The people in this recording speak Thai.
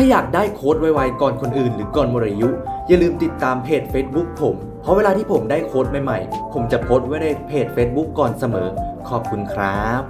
ถ้าอยากได้โค้ดไวๆก่อนคนอื่นหรือก่อนหมดอายุอย่าลืมติดตามเพจ Facebook ผมเพราะเวลาที่ผมได้โค้ดใหม่ๆผมจะโพสต์ไว้ในเพจ Facebook ก่อนเสมอขอบคุณครับ